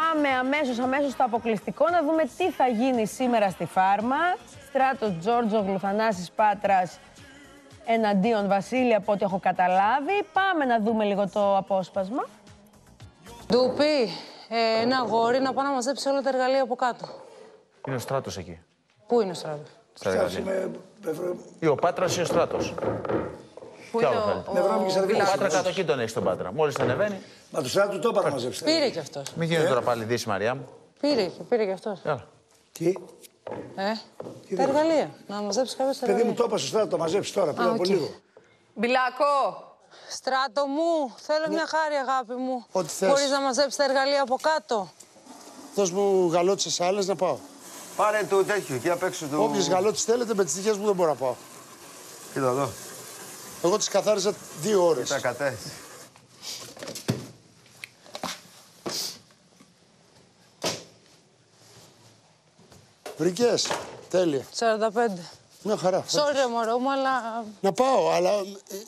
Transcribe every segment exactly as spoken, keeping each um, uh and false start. πάμε αμέσως, αμέσως στο αποκλειστικό να δούμε τι θα γίνει σήμερα στη Φάρμα. Στράτος Τζώρτζογλου, Θανάσης Πάτρας εναντίον Βασίλη, από ό,τι έχω καταλάβει. Πάμε να δούμε λίγο το απόσπασμα. Ντουπί, ε, ένα αγόρι να πάει να μαζέψει όλα τα εργαλεία από κάτω. Είναι ο Στράτος εκεί. Πού είναι ο Στράτος? Είμαι... Ή ο Πάτρας ή ο Στράτος. Πού είναι ο, ο... ο Πάτρα κάτω εκεί τον έχει τον Πάτρα. Μόλις τον ανεβαίνει. Μα του Στράτου το έπαρα μαζέψει. Πήρε κι αυτός. Μην γίνεται τώρα πάλι δύση, Μαρία μου. Πήρε και, πήρε και αυτός. Άρα. Τι. Ε, τι τα εργαλεία. Να μαζέψει κάποιος τα εργαλεία. Παιδί μου το έπασε ο Στράτο, το μαζέψει τώρα. Πριν από λίγο. Μπιλάκο. Στράτο μου, θέλω μια χάρη, αγάπη μου. Ό,τι θες. Μπορείς να μαζέψεις τα εργαλεία από κάτω. Δώσ' μου γαλότσες άλλες να πάω. Πάρε το τέτοιο και απ' έξω του. Όποιες γαλότσες θέλετε, με τις τυχές μου δεν μπορώ να πάω. Κοίτα εδώ. Εγώ τις καθάρισα δύο ώρες. Τα κατέ. Βρικές. Τέλεια. σαράντα πέντε. Μια χαρά. Σόρια μωρό μου, αλλά... Να πάω, αλλά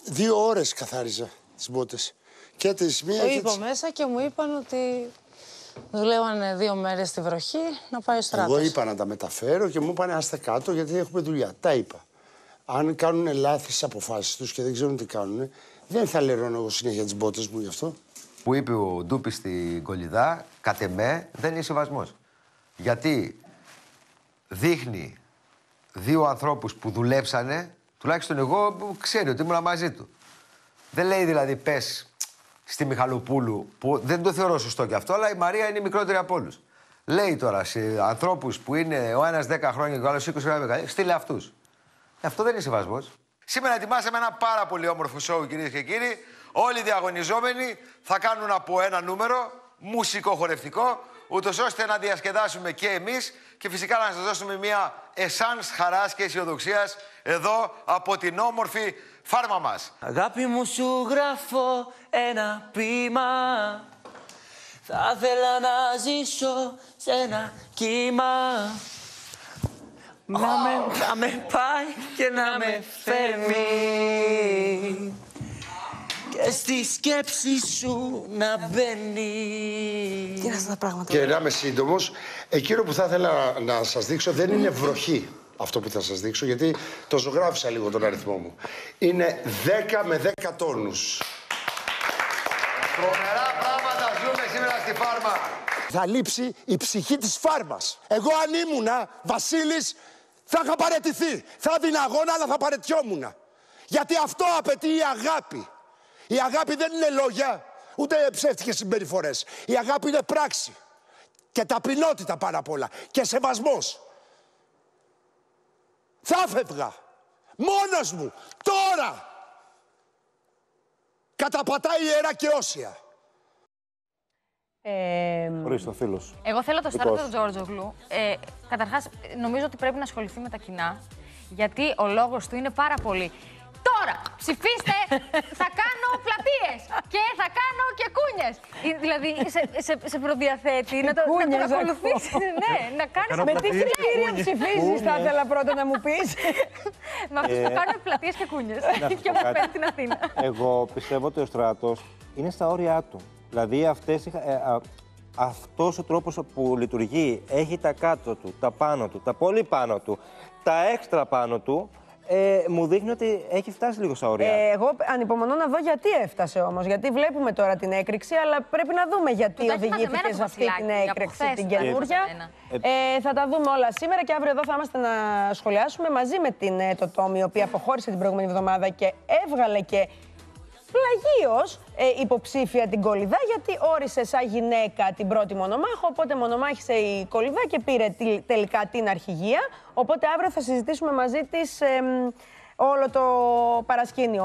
δύο ώρες καθάριζα τις μπότες. Και τις μία... Το είπα τις... μέσα και μου είπαν ότι δουλεύανε δύο μέρες στη βροχή να πάει ο Στράτος. Εγώ είπα να τα μεταφέρω και μου είπανε άστε κάτω γιατί έχουμε δουλειά. Τα είπα. Αν κάνουν λάθη στις αποφάσεις τους και δεν ξέρουν τι κάνουν, δεν θα λερώνω εγώ συνέχεια τις μπότες μου γι' αυτό. Που είπε ο Ντούπης στην Κολλιδά, κατ' εμέ δεν είναι συμβασμός. Γιατί δείχνει δύο ανθρώπους που δουλέψανε, τουλάχιστον εγώ ξέρει ότι ήμουν μαζί του. Δεν λέει δηλαδή πες στη Μιχαλοπούλου, που δεν το θεωρώ σωστό κι αυτό, αλλά η Μαρία είναι η μικρότερη από όλους. Λέει τώρα σε ανθρώπους που είναι ο ένας δέκα χρόνια και ο άλλος είκοσι χρόνια, στείλε αυτούς. Αυτό δεν είναι συμβασμός. Σήμερα ετοιμάσαμε ένα πάρα πολύ όμορφο σόου, κυρίες και κύριοι. Όλοι οι διαγωνιζόμενοι θα κάνουν από ένα νούμερο μουσικοχορευτικό, ούτως ώστε να διασκεδάσουμε και εμείς και φυσικά να σας δώσουμε μια εσάνς χαράς και αισιοδοξίας εδώ από την όμορφη Φάρμα μας. Αγάπη μου, σου γράφω ένα ποίημα. Θα ήθελα να ζήσω σε ένα κύμα. Να με, να με πάει και να με φέρνει και στη σκέψη σου να μπαίνει. Τι είναι αυτά τα πράγματα. Και να είμαι σύντομος, εκείνο που θα ήθελα να σας δείξω δεν είναι βροχή αυτό που θα σας δείξω, γιατί το ζωγράφισα λίγο τον αριθμό μου. Είναι δέκα με δέκα τόνους. Τρομερά πράγματα ζούμε σήμερα στη Φάρμα. Θα λείψει η ψυχή της Φάρμας. Εγώ αν ήμουνα Βασίλης θα είχα παραιτηθεί. Θα δίνα αγώνα, αλλά θα παραιτιόμουνα. Γιατί αυτό απαιτεί η αγάπη. Η αγάπη δεν είναι λόγια, ούτε ψεύτικες συμπεριφορές. Η αγάπη είναι πράξη. Και ταπεινότητα πάνω απ' όλα. Και σεβασμός. Θα φεύγα. Μόνος μου. Τώρα. Καταπατάει ιερά και όσια. Ε, Ορίστε, φίλος. Εγώ θέλω το Στράτο Τζώρτζογλου. Ε, καταρχάς, νομίζω ότι πρέπει να ασχοληθεί με τα κοινά. Γιατί ο λόγος του είναι πάρα πολύ. Τώρα, ψηφίστε, θα κάνω πλατείες και θα κάνω και κούνιες. Δηλαδή, σε, σε, σε προδιαθέτει να το, να το ακολουθήσεις. Ναι, να κάνεις... Με τι κριτήρια ψηφίζεις, θα ήθελα πρώτα να μου πεις. Με αυτούς που κάνουν πλατείες και κούνιες. Και μου παίρνει την Αθήνα. Εγώ πιστεύω ότι ο Στράτος είναι στα όρια του. Δηλαδή, αυτές, ε, α, αυτός ο τρόπος που λειτουργεί έχει τα κάτω του, τα πάνω του, τα πολύ πάνω του, τα έξτρα πάνω του. Ε, μου δείχνει ότι έχει φτάσει λίγο στα όρια. Ε, εγώ ανυπομονώ να δω γιατί έφτασε όμως. Γιατί βλέπουμε τώρα την έκρηξη, αλλά πρέπει να δούμε γιατί οδηγήθηκε σε αυτή την έκρηξη, την καινούργια. Ε, θα τα δούμε όλα σήμερα και αύριο εδώ θα είμαστε να σχολιάσουμε μαζί με την, το Τόμι, η οποία αποχώρησε την προηγούμενη εβδομάδα και έβγαλε και πλαγίως ε, υποψήφια την Κολλιδά, γιατί όρισε σαν γυναίκα την πρώτη μονομάχο, οπότε μονομάχησε η Κολλιδά και πήρε τη, τελικά την αρχηγία, οπότε αύριο θα συζητήσουμε μαζί της ε, όλο το παρασκήνιο.